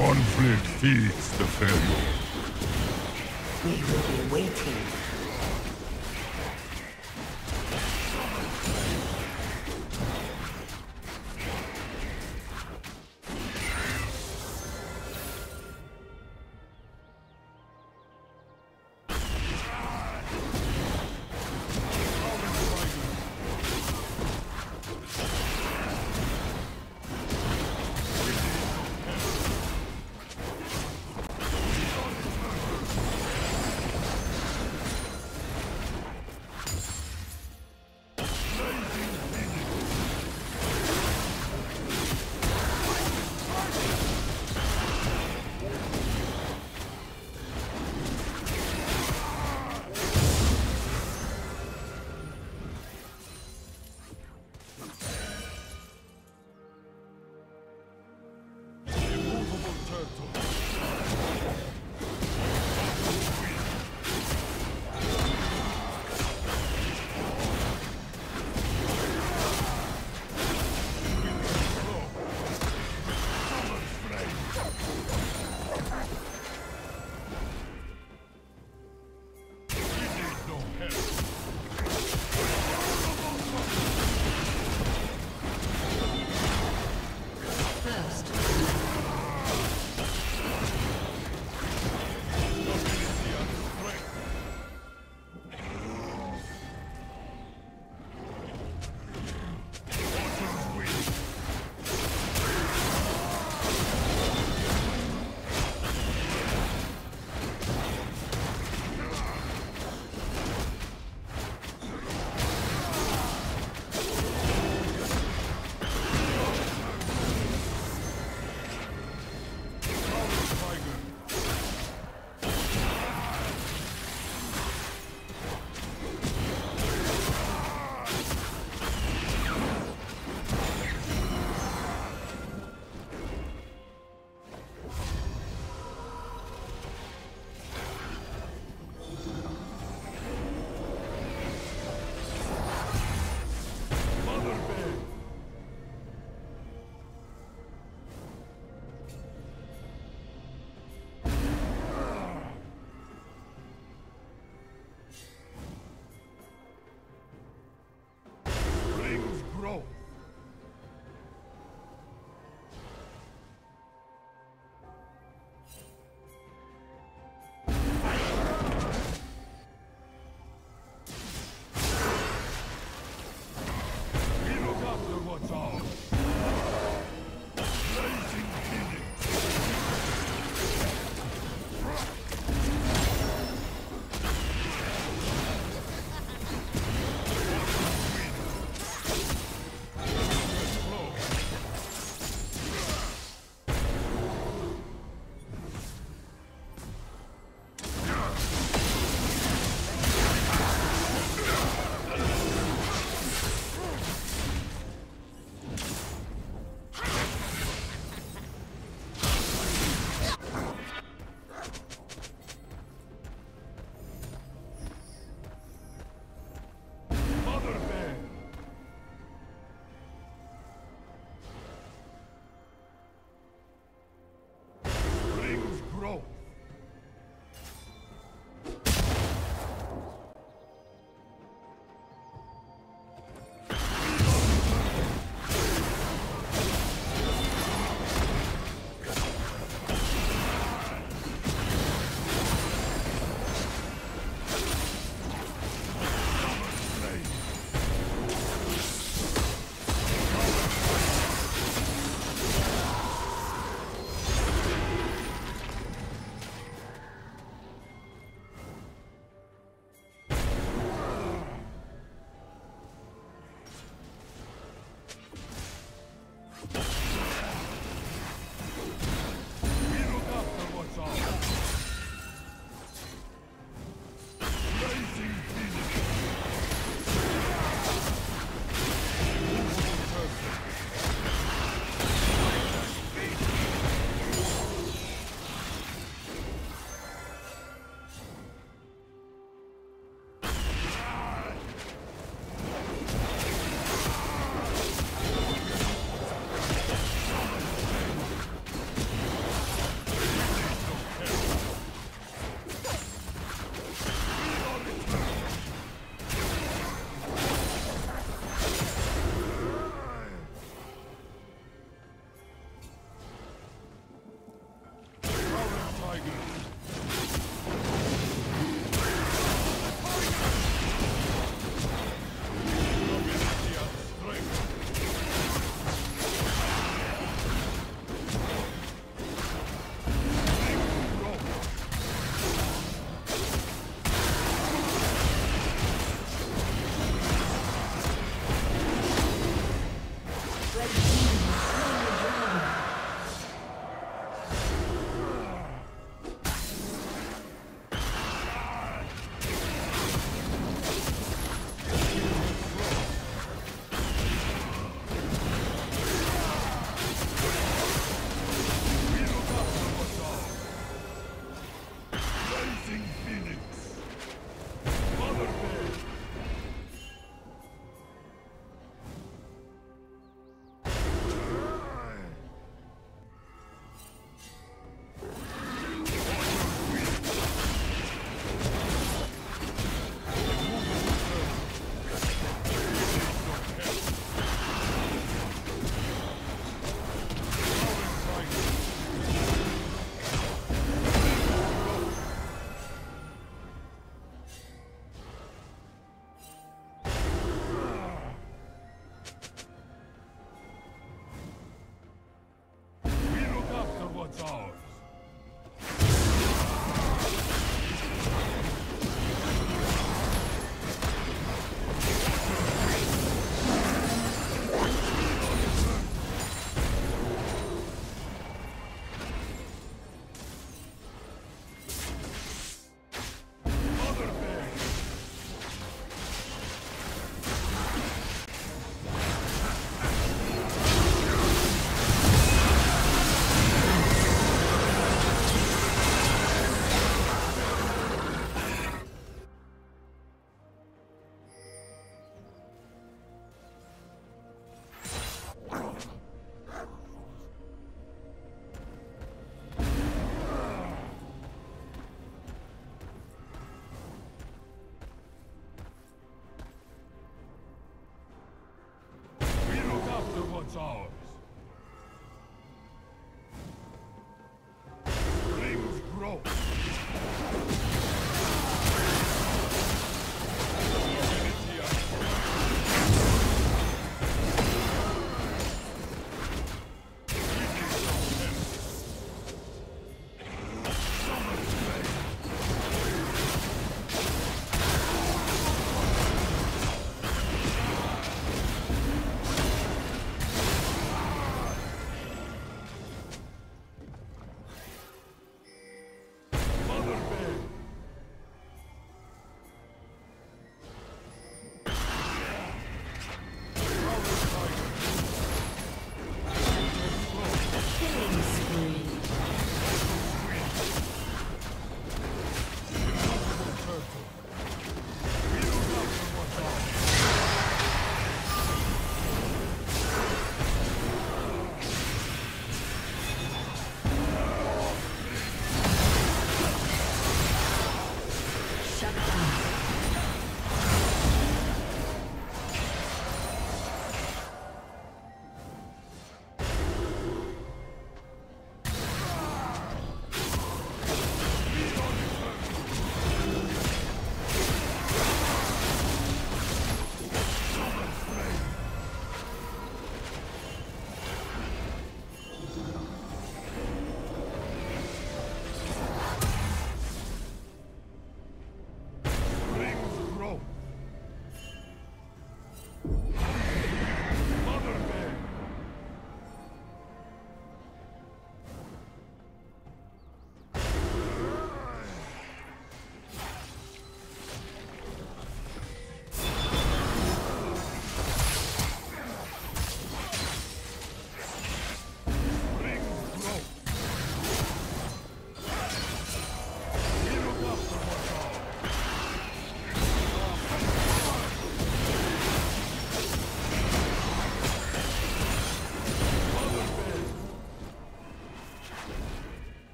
Conflict feeds the Pharaoh. We will be waiting. First. What's ours? Ours. Rings broke.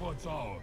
What's ours?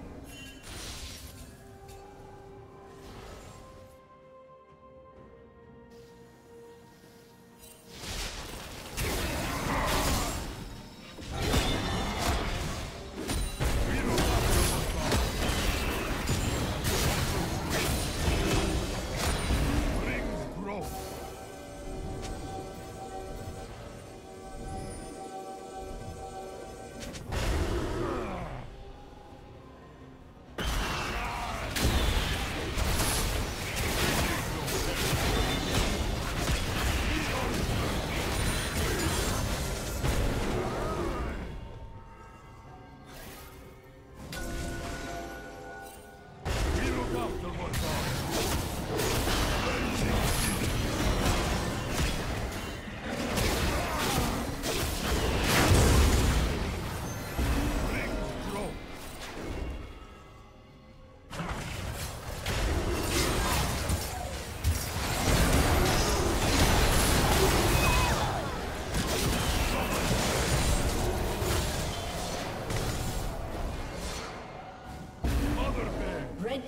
Red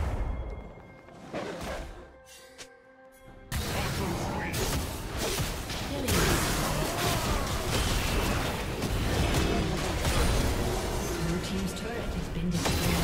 turret has been destroyed.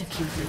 executed.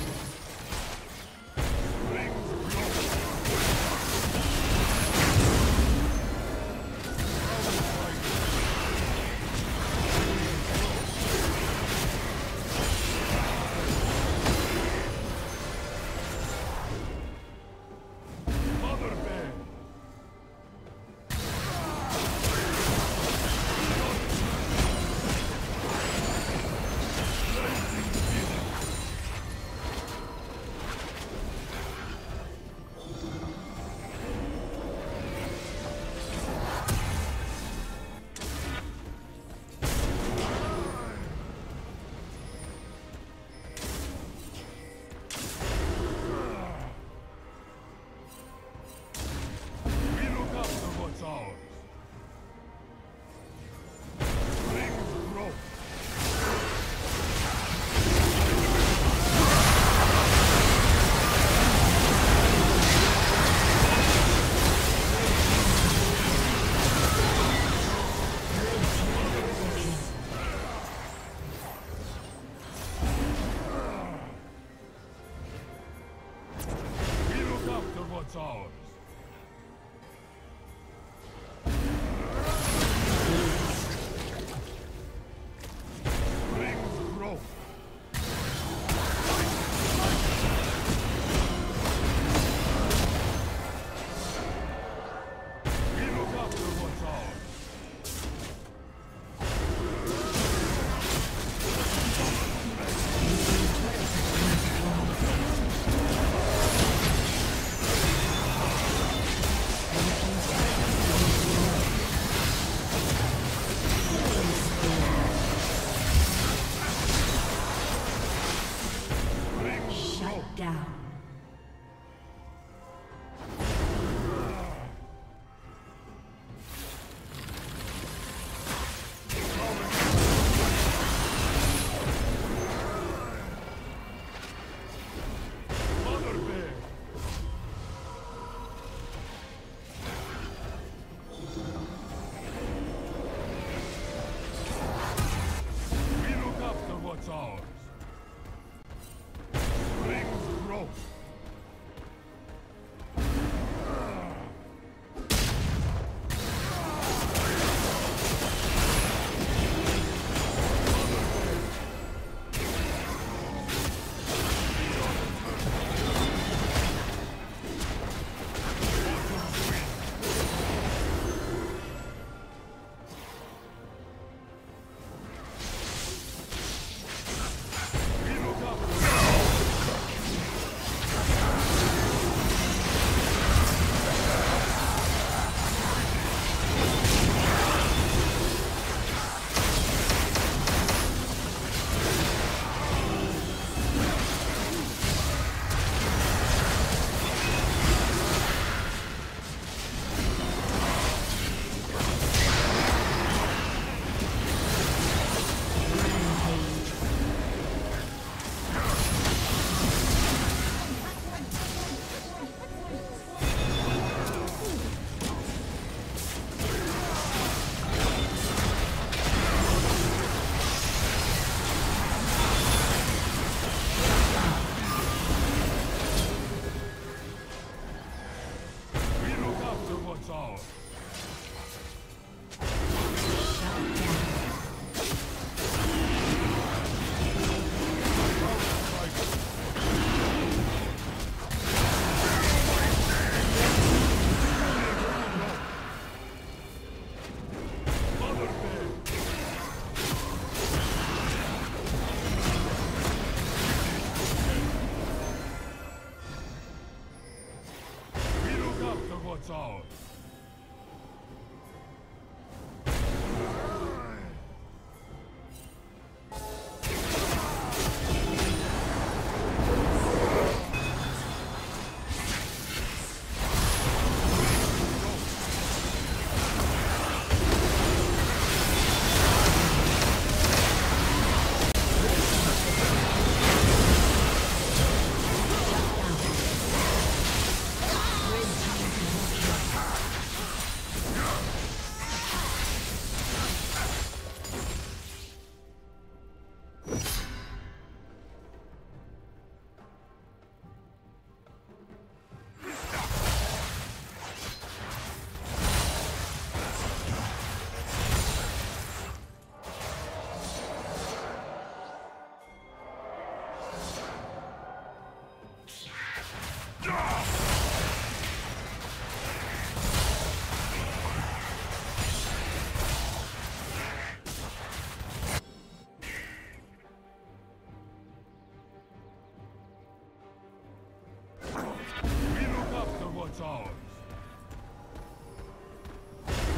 ours.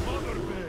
Mother bear!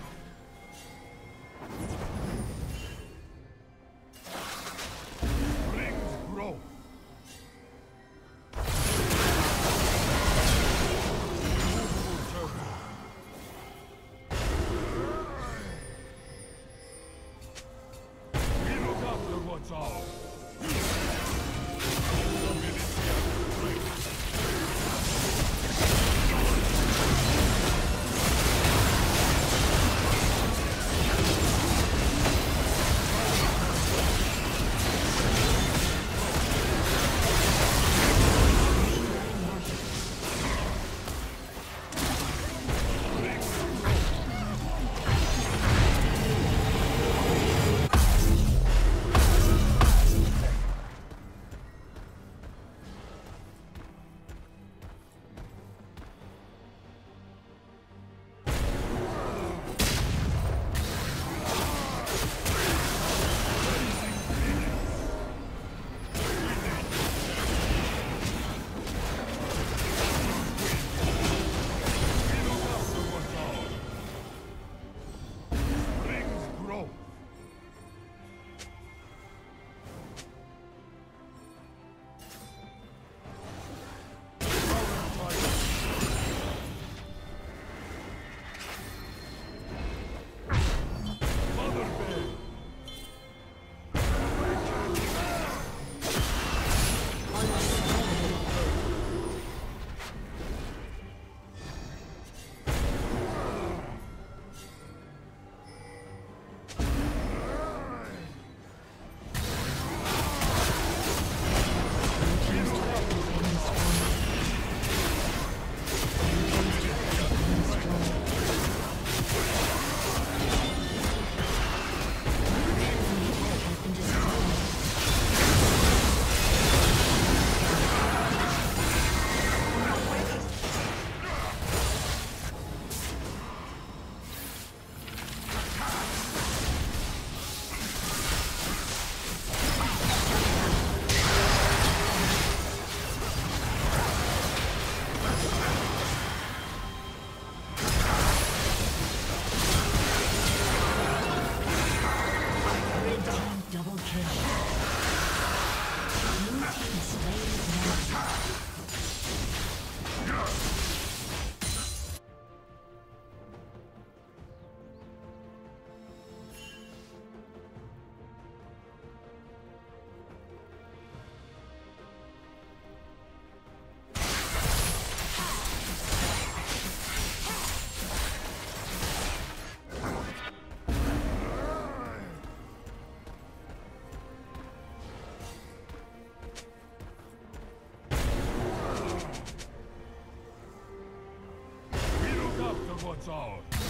It's all.